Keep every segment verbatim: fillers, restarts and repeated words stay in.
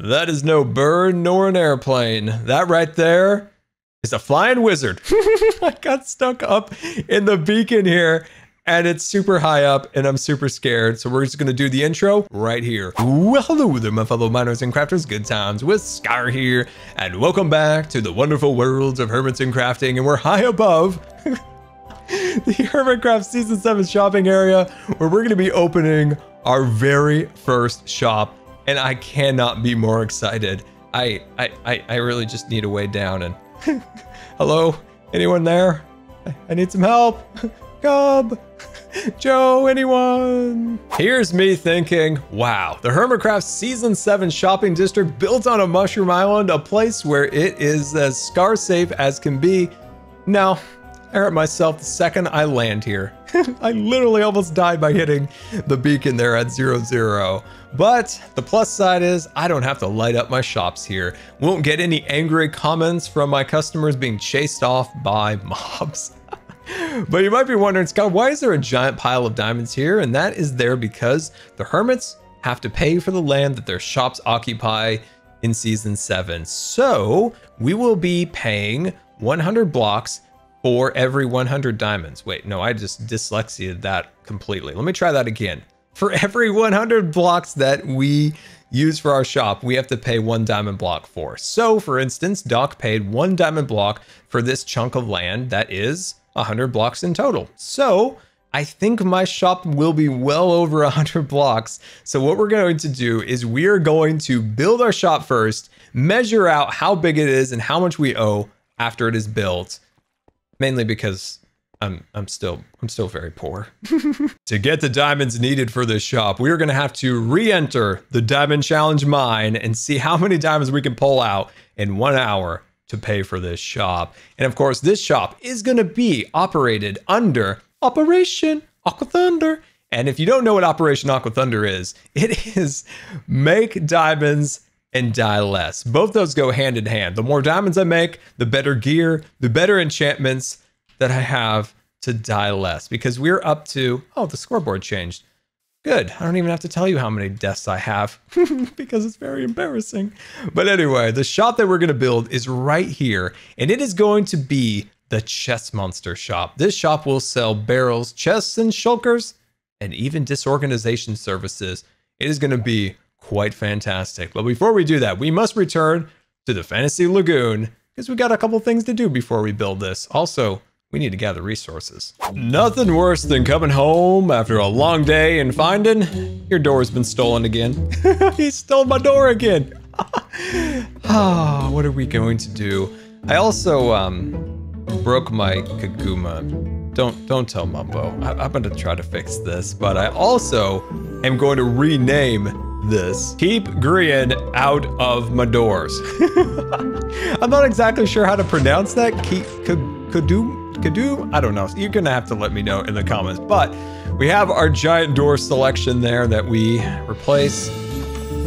That is no bird nor an airplane. That right there is a flying wizard. I got stuck up in the beacon here, and it's super high up, and I'm super scared. So we're just gonna do the intro right here. Well, hello there, my fellow miners and crafters. Good Times with Scar here, and welcome back to the wonderful worlds of Hermits and Crafting. And we're high above the Hermitcraft Season seven shopping area, where we're gonna be opening our very first shop. And I cannot be more excited. I, I, I, I really just need a way down and... Hello? Anyone there? I, I need some help. Cub, Joe, anyone? Here's me thinking, wow, the Hermitcraft Season seven Shopping District built on a mushroom island, a place where it is as scar-safe as can be. Now, I hurt myself the second I land here. I literally almost died by hitting the beacon there at zero zero. But the plus side is I don't have to light up my shops here. Won't get any angry comments from my customers being chased off by mobs. But you might be wondering, Scott, why is there a giant pile of diamonds here? And that is there because the hermits have to pay for the land that their shops occupy in season seven. So we will be paying one hundred blocks for every one hundred diamonds. Wait, no, I just dyslexia'd that completely. Let me try that again. For every one hundred blocks that we use for our shop, we have to pay one diamond block for. So for instance, Doc paid one diamond block for this chunk of land that is one hundred blocks in total. So I think my shop will be well over one hundred blocks. So what we're going to do is we are going to build our shop first, measure out how big it is and how much we owe after it is built. Mainly because I'm I'm still I'm still very poor. To get the diamonds needed for this shop, we are gonna have to re-enter the Diamond Challenge Mine and see how many diamonds we can pull out in one hour to pay for this shop. And of course, this shop is gonna be operated under Operation Aqua Thunder. And if you don't know what Operation Aqua Thunder is, it is make diamonds and die less. Both those go hand in hand. The more diamonds I make, the better gear, the better enchantments that I have to die less, because we're up to, oh, the scoreboard changed. Good, I don't even have to tell you how many deaths I have because it's very embarrassing. But anyway, the shop that we're gonna build is right here, and it is going to be the Chest Monster Shop. This shop will sell barrels, chests, and shulkers, and even disorganization services. It is gonna be quite fantastic. But before we do that, we must return to the Fantasy Lagoon because we got a couple things to do before we build this. Also, we need to gather resources. Nothing worse than coming home after a long day and finding your door's been stolen again. He stole my door again. Oh, what are we going to do? I also um, broke my Kaguma. Don't don't tell Mumbo. I, I'm gonna try to fix this, but I also am going to rename this. Keep Grian out of my doors. I'm not exactly sure how to pronounce that. Keep Kadoom Kadoom? I don't know. You're gonna have to let me know in the comments. But we have our giant door selection there that we replace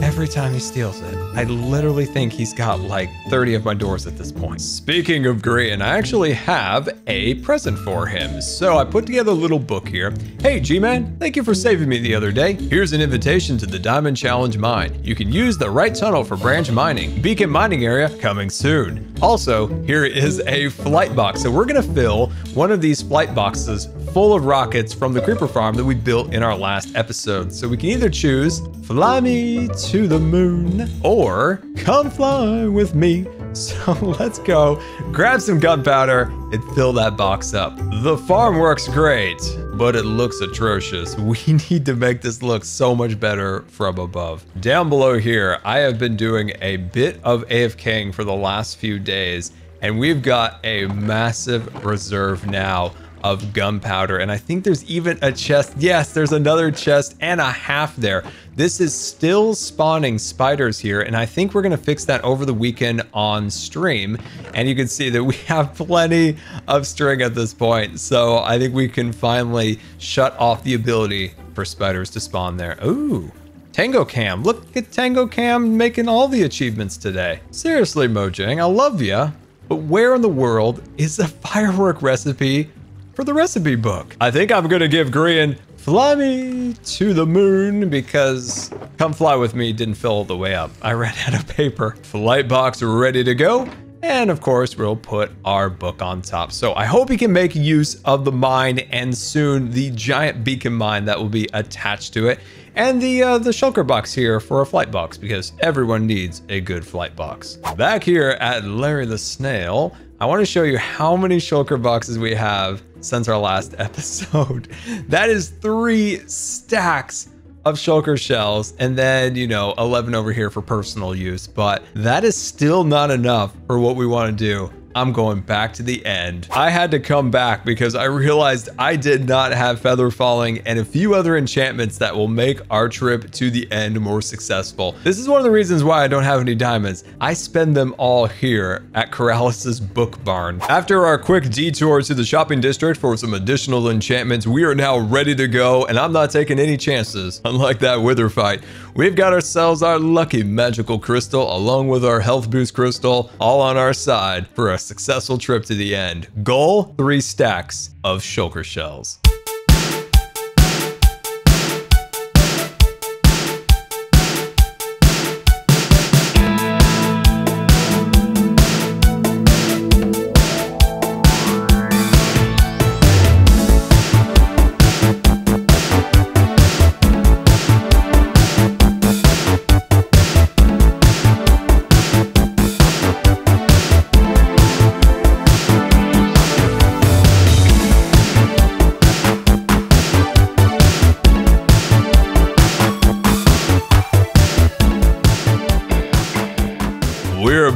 every time he steals it. I literally think he's got like thirty of my doors at this point. Speaking of Grian, I actually have a present for him. So I put together a little book here. Hey G-Man, thank you for saving me the other day. Here's an invitation to the Diamond Challenge Mine. You can use the right tunnel for branch mining. Beacon mining area coming soon. Also, here is a flight box. So we're gonna fill one of these flight boxes full of rockets from the creeper farm that we built in our last episode. So we can either choose fly me to the moon or come fly with me. So let's go grab some gunpowder and fill that box up. The farm works great, but it looks atrocious. We need to make this look so much better from above. Down below here, I have been doing a bit of AFKing for the last few days, and we've got a massive reserve now of gunpowder, and I think there's even a chest. Yes, there's another chest and a half there. This is still spawning spiders here, and I think we're gonna fix that over the weekend on stream. And you can see that we have plenty of string at this point, so I think we can finally shut off the ability for spiders to spawn there. Ooh, Tango Cam. Look at Tango Cam making all the achievements today. Seriously, Mojang, I love ya, but where in the world is the firework recipe for the recipe book? I think I'm gonna give Grian Fly me to the moon, because Come Fly With Me didn't fill all the way up. I ran out of paper. Flight box ready to go. And of course, we'll put our book on top. So I hope you can make use of the mine, and soon the giant beacon mine that will be attached to it, and the uh, the shulker box here for a flight box, because everyone needs a good flight box. Back here at Larry the Snail, I want to show you how many shulker boxes we have since our last episode. That is three stacks of shulker shells, and then, you know, eleven over here for personal use, but that is still not enough for what we want to do. I'm going back to the end. I had to come back because I realized I did not have feather falling and a few other enchantments that will make our trip to the end more successful. This is one of the reasons why I don't have any diamonds. I spend them all here at Coralice's Book Barn. After our quick detour to the shopping district for some additional enchantments, we are now ready to go, and I'm not taking any chances. Unlike that wither fight, we've got ourselves our lucky magical crystal along with our health boost crystal all on our side for a successful trip to the end. Goal, three stacks of shulker shells.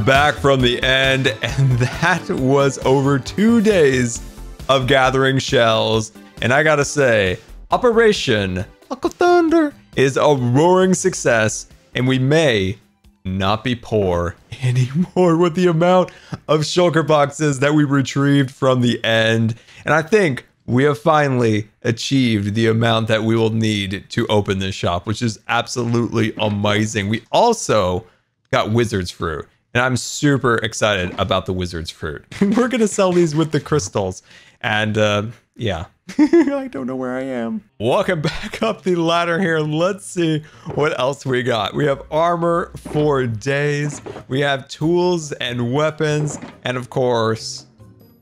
Back from the end, and that was over two days of gathering shells, and I gotta say, Operation Aqua Thunder is a roaring success, and we may not be poor anymore with the amount of shulker boxes that we retrieved from the end. And I think we have finally achieved the amount that we will need to open this shop, which is absolutely amazing. We also got wizard's fruit, and I'm super excited about the wizard's fruit. We're gonna sell these with the crystals. And uh, yeah, I don't know where I am. Walking back up the ladder here, let's see what else we got. We have armor for days. We have tools and weapons. And of course,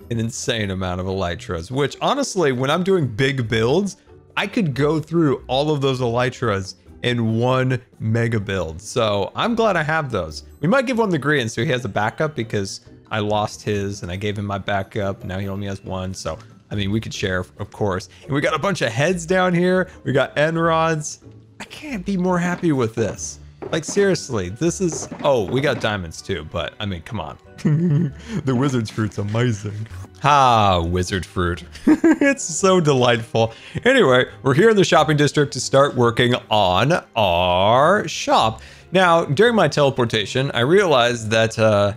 an insane amount of elytras, which honestly, when I'm doing big builds, I could go through all of those elytras in one mega build. So I'm glad I have those. We might give one to Grian so he has a backup, because I lost his and I gave him my backup. Now he only has one. So, I mean, we could share, of course. And we got a bunch of heads down here. We got end rods. I can't be more happy with this. Like, seriously, this is... Oh, we got diamonds too, but I mean, come on. The wizard's fruit's amazing. Ah, wizard fruit. It's so delightful. Anyway, we're here in the shopping district to start working on our shop. Now, during my teleportation, I realized that uh,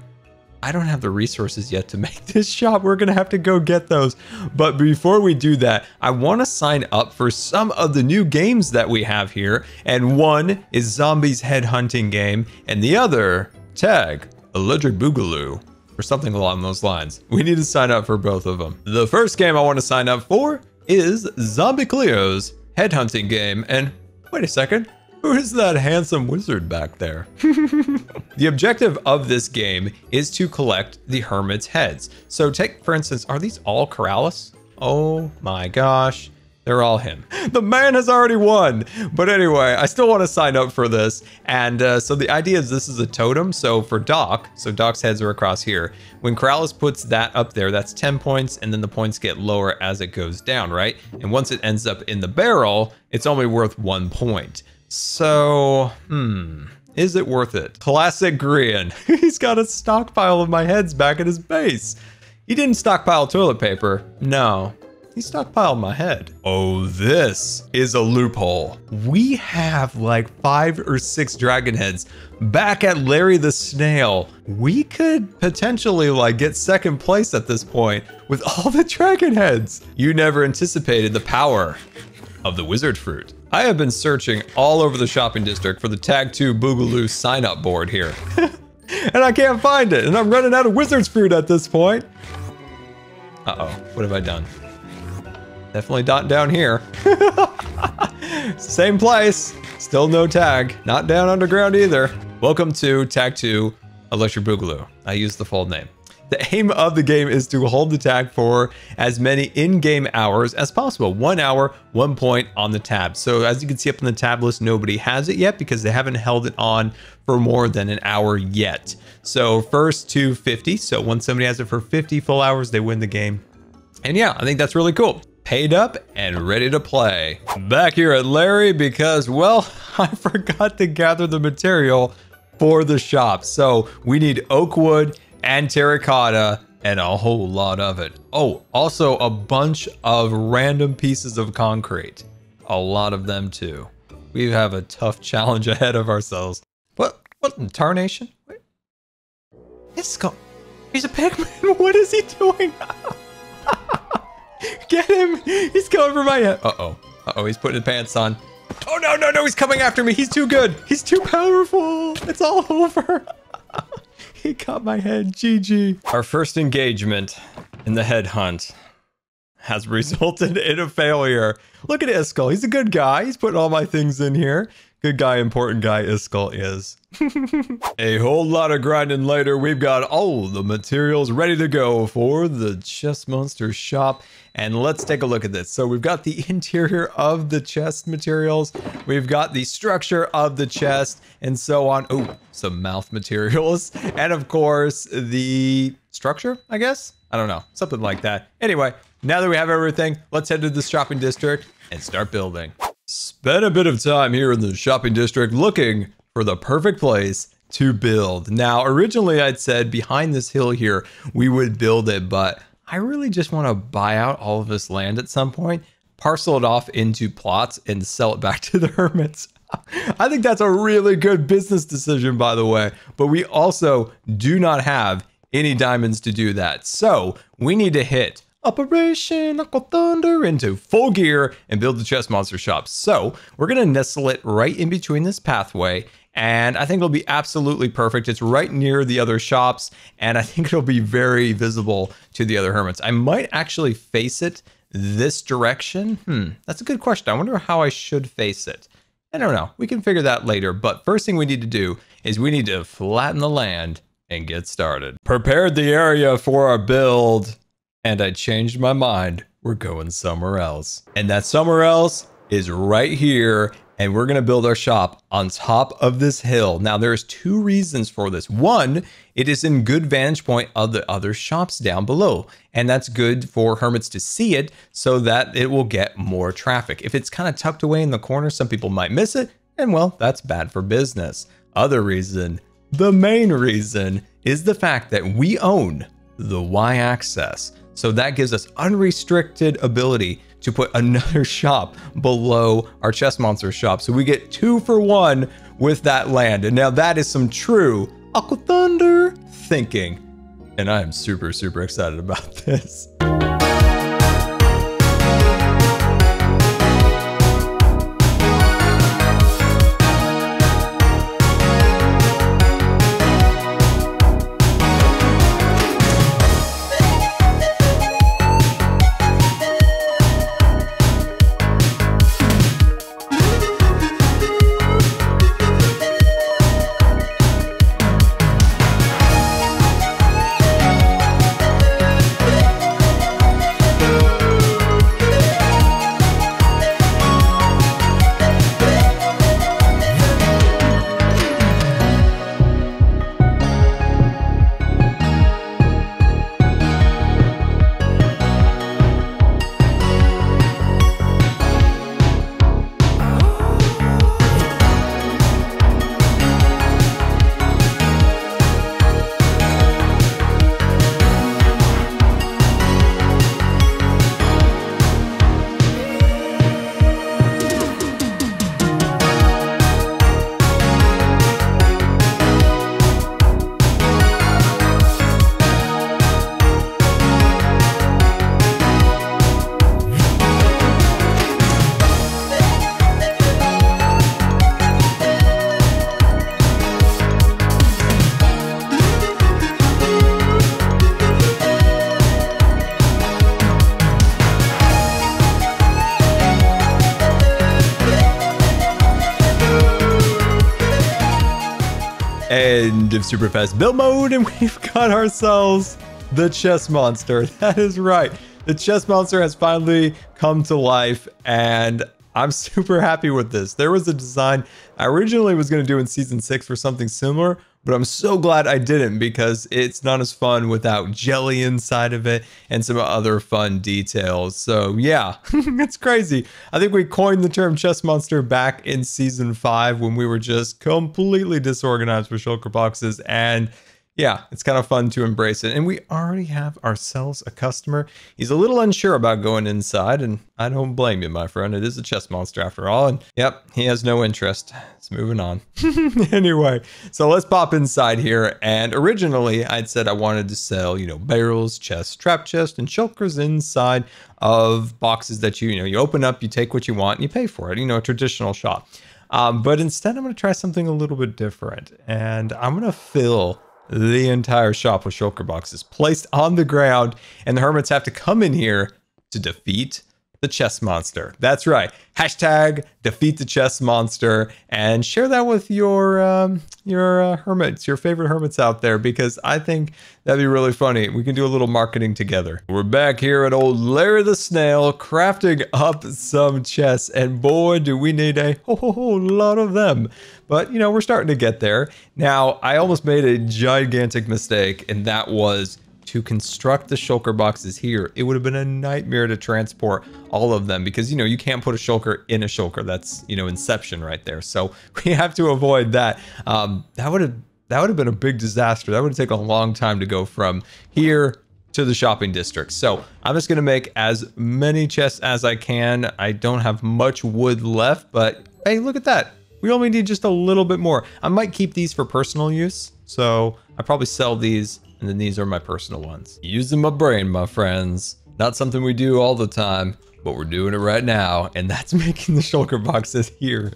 I don't have the resources yet to make this shop. We're going to have to go get those. But before we do that, I want to sign up for some of the new games that we have here. And one is Zombies Headhunting game, and the other, Tag Electric Boogaloo, or something along those lines. We need to sign up for both of them. The first game I want to sign up for is Zombie Cleo's Headhunting game. And wait a second, who is that handsome wizard back there? The objective of this game is to collect the hermit's heads. So take, for instance, are these all Coralice? Oh my gosh. They're all him. The man has already won. But anyway, I still want to sign up for this. And uh, so the idea is this is a totem. So for Doc, so Doc's heads are across here. When Cxrlis puts that up there, that's ten points. And then the points get lower as it goes down, right? And once it ends up in the barrel, it's only worth one point. So, hmm, is it worth it? Classic Grian. He's got a stockpile of my heads back at his base. He didn't stockpile toilet paper. No. He stockpiled my head. Oh, this is a loophole. We have like five or six dragon heads back at Larry the Snail. We could potentially like get second place at this point with all the dragon heads. You never anticipated the power of the wizard fruit. I have been searching all over the shopping district for the Tag two Boogaloo sign up board here. And I can't find it. And I'm running out of wizard's fruit at this point. Uh-oh, what have I done? Definitely not down here. Same place. Still no tag. Not down underground either. Welcome to Tag two Electric Boogaloo. I used the full name. The aim of the game is to hold the tag for as many in-game hours as possible. One hour, one point on the tab. So as you can see up in the tab list, nobody has it yet because they haven't held it on for more than an hour yet. So first to fifty. So once somebody has it for fifty full hours, they win the game. And yeah, I think that's really cool. Paid up and ready to play. Back here at Larry because, well, I forgot to gather the material for the shop. So we need oak wood and terracotta and a whole lot of it. Oh, also a bunch of random pieces of concrete. A lot of them too. We have a tough challenge ahead of ourselves. What? What in tarnation? Wait. Iskall. He's a pigman. What is he doing? Get him. He's going for my head. Uh-oh. Uh-oh. He's putting his pants on. Oh, no, no, no. He's coming after me. He's too good. He's too powerful. It's all over. He caught my head. G G. Our first engagement in the headhunt has resulted in a failure. Look at Iskall. He's a good guy. He's putting all my things in here. Good guy, important guy Iskall is. A whole lot of grinding later. We've got all the materials ready to go for the Chest Monster Shop. And let's take a look at this. So we've got the interior of the chest materials. We've got the structure of the chest and so on. Oh, some mouth materials. And of course, the structure, I guess? I don't know. Something like that. Anyway, now that we have everything, let's head to the shopping district and start building. Spent a bit of time here in the shopping district looking for the perfect place to build. Now, originally I'd said behind this hill here, we would build it, but I really just want to buy out all of this land at some point, parcel it off into plots and sell it back to the hermits. I think that's a really good business decision, by the way, but we also do not have any diamonds to do that. So we need to hit Operation Aqua Thunder into full gear and build the Chest Monster Shop. So we're gonna nestle it right in between this pathway, and I think it'll be absolutely perfect. It's right near the other shops, and I think it'll be very visible to the other hermits. I might actually face it this direction. Hmm, that's a good question. I wonder how I should face it. I don't know, we can figure that later, but first thing we need to do is we need to flatten the land and get started. Prepared the area for our build. And I changed my mind. We're going somewhere else. And that somewhere else is right here. And we're gonna build our shop on top of this hill. Now there's two reasons for this. One, it is in good vantage point of the other shops down below. And that's good for hermits to see it so that it will get more traffic. If it's kind of tucked away in the corner, some people might miss it. And well, that's bad for business. Other reason, the main reason is the fact that we own the Y-axis. So that gives us unrestricted ability to put another shop below our Chest Monster Shop. So we get two for one with that land. And now that is some true Aqua Thunder thinking. And I am super, super excited about this. end of super fast build mode, and we've got ourselves the chest monster. That is right. The chest monster has finally come to life, and I'm super happy with this. There was a design I originally was going to do in season six for something similar, but I'm so glad I didn't, because it's not as fun without jelly inside of it and some other fun details. So yeah, it's crazy. I think we coined the term chest monster back in season five when we were just completely disorganized with shulker boxes, and yeah, it's kind of fun to embrace it. And we already have ourselves a customer. He's a little unsure about going inside, and I don't blame you, my friend. It is a chest monster after all. And yep, he has no interest. It's moving on. Anyway, so let's pop inside here. And originally, I'd said I wanted to sell, you know, barrels, chests, trap chests, and shulkers inside of boxes that you, you know, you open up, you take what you want, and you pay for it. You know, a traditional shop. Um, but instead, I'm going to try something a little bit different. And I'm going to fill the entire shop with shulker boxes placed on the ground, and the hermits have to come in here to defeat the chest monster. That's right. Hashtag defeat the chest monster, and share that with your um, your uh, hermits, your favorite hermits out there, because I think that'd be really funny. We can do a little marketing together. We're back here at old Larry the Snail, crafting up some chests, and boy, do we need a whole lot of them. But you know, we're starting to get there. Now, I almost made a gigantic mistake, and that was to construct the shulker boxes here. It would have been a nightmare to transport all of them, because you know, you can't put a shulker in a shulker. That's, you know, inception right there. So we have to avoid that. Um, that would have that would have been a big disaster. That would have taken a long time to go from here to the shopping district. So I'm just gonna make as many chests as I can. I don't have much wood left, but hey, look at that. We only need just a little bit more. I might keep these for personal use. So I probably sell these, and then these are my personal ones. Using my brain, my friends. Not something we do all the time, but we're doing it right now, and that's making the shulker boxes here.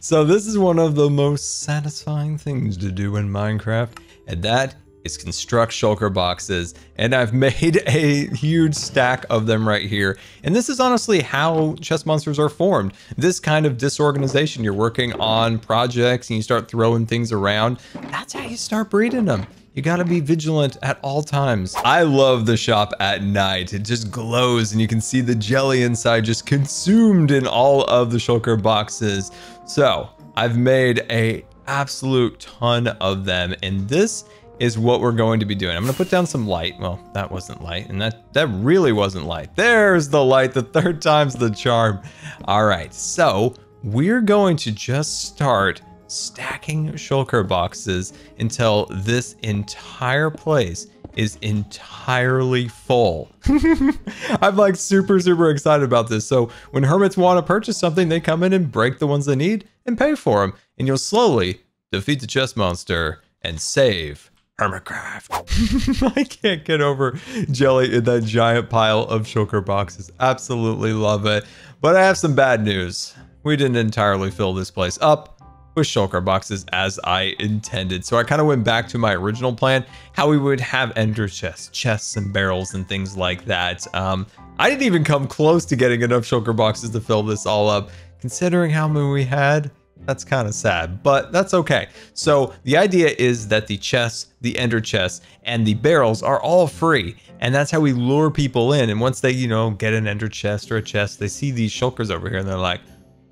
So this is one of the most satisfying things to do in Minecraft, and that is construct shulker boxes. And I've made a huge stack of them right here. And this is honestly how chest monsters are formed. This kind of disorganization. You're working on projects and you start throwing things around. That's how you start breeding them. You gotta be vigilant at all times. I love the shop at night. It just glows, and you can see the jelly inside just consumed in all of the shulker boxes. So I've made a absolute ton of them, and this is what we're going to be doing. I'm gonna put down some light. Well, that wasn't light, and that, that really wasn't light. There's the light, the third time's the charm. All right, so we're going to just start stacking shulker boxes until this entire place is entirely full. I'm like super, super excited about this. So when hermits want to purchase something, they come in and break the ones they need and pay for them. And you'll slowly defeat the chest monster and save Hermitcraft. I can't get over jelly in that giant pile of shulker boxes. Absolutely love it. But I have some bad news. We didn't entirely fill this place up with shulker boxes as I intended. So I kind of went back to my original plan, how we would have ender chests, chests and barrels and things like that. Um, I didn't even come close to getting enough shulker boxes to fill this all up. Considering how many we had, that's kind of sad, but that's okay. So the idea is that the chests, the ender chests, and the barrels are all free. And that's how we lure people in. And once they, you know, get an ender chest or a chest, they see these shulkers over here and they're like,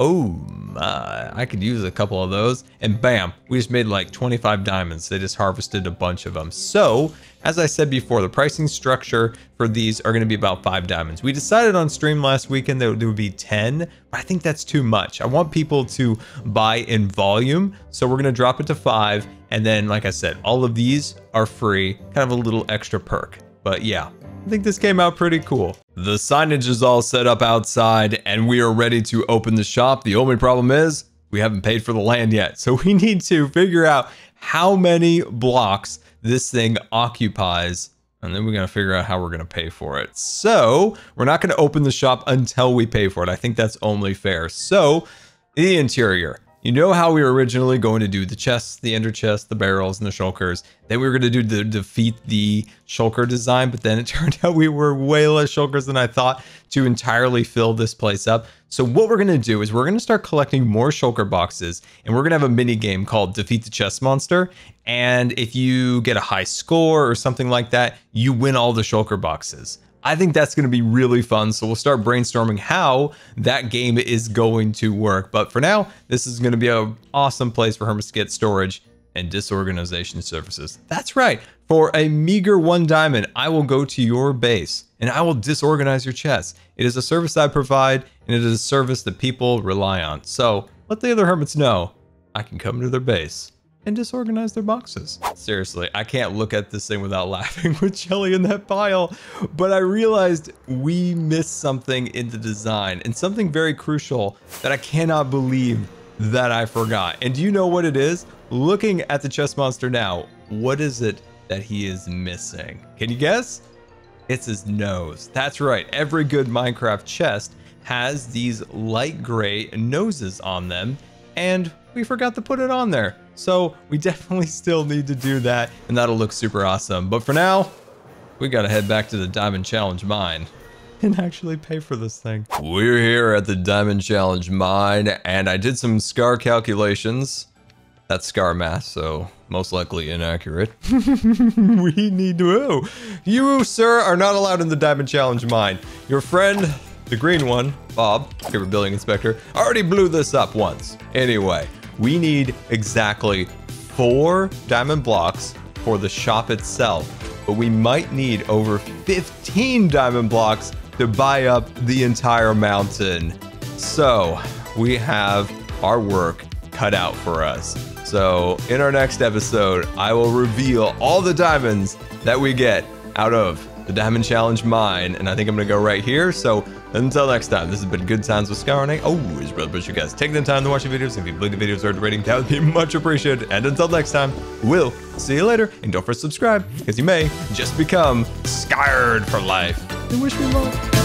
oh my, I could use a couple of those. And bam, we just made like twenty-five diamonds. They just harvested a bunch of them. So as I said before, the pricing structure for these are gonna be about five diamonds. We decided on stream last weekend that there would be ten, but I think that's too much. I want people to buy in volume. So we're gonna drop it to five. And then, like I said, all of these are free, kind of a little extra perk, but yeah. I think this came out pretty cool. The signage is all set up outside, and we are ready to open the shop. The only problem is we haven't paid for the land yet. So we need to figure out how many blocks this thing occupies, and then we're gonna figure out how we're gonna pay for it. So we're not gonna open the shop until we pay for it. I think that's only fair. So the interior. You know how we were originally going to do the chests, the ender chests, the barrels, and the shulkers. Then we were going to do the defeat the shulker design, but then it turned out we were way less shulkers than I thought to entirely fill this place up. So what we're going to do is we're going to start collecting more shulker boxes, and we're going to have a mini game called Defeat the Chest Monster. And if you get a high score or something like that, you win all the shulker boxes. I think that's going to be really fun. So we'll start brainstorming how that game is going to work. But for now, this is going to be an awesome place for Hermits to get storage and disorganization services. That's right. For a meager one diamond, I will go to your base and I will disorganize your chests. It is a service I provide, and it is a service that people rely on. So let the other Hermits know I can come to their base and disorganize their boxes. Seriously, I can't look at this thing without laughing with jelly in that pile. But I realized we missed something in the design, and something very crucial that I cannot believe that I forgot. And do you know what it is? Looking at the chest monster now, what is it that he is missing? Can you guess? It's his nose. That's right. Every good Minecraft chest has these light gray noses on them, and we forgot to put it on there. So we definitely still need to do that, and that'll look super awesome. But for now, we gotta head back to the Diamond Challenge Mine and actually pay for this thing. We're here at the Diamond Challenge Mine, and I did some scar calculations. That's scar math, so most likely inaccurate. We need to... Oh, you, sir, are not allowed in the Diamond Challenge Mine. Your friend, the green one, Bob, favorite building inspector, already blew this up once. Anyway, we need exactly four diamond blocks for the shop itself, but we might need over fifteen diamond blocks to buy up the entire mountain. So we have our work cut out for us. So in our next episode, I will reveal all the diamonds that we get out of the Diamond Challenge Mine, and I think I'm gonna go right here. So until next time, this has been Good Times with Scar, and I always really appreciate you guys taking the time to watch the videos. If you believe the videos are rating, that would be much appreciated. And until next time, we'll see you later. And don't forget to subscribe, because you may just become scarred for life. And wish me luck.